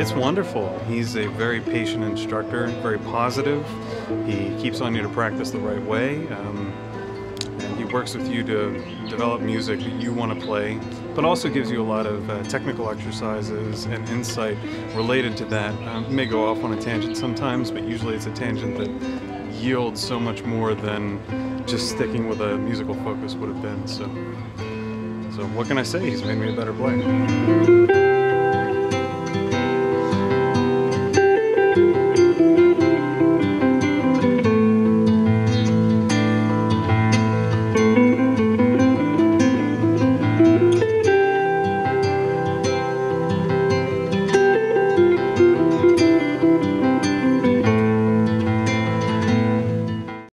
It's wonderful. He's a very patient instructor, very positive. He keeps on you to practice the right way. And he works with you to develop music that you want to play, but also gives you a lot of technical exercises and insight related to that. May go off on a tangent sometimes, but usually it's a tangent that yields so much more than just sticking with a musical focus would have been. So what can I say? He's made me a better player.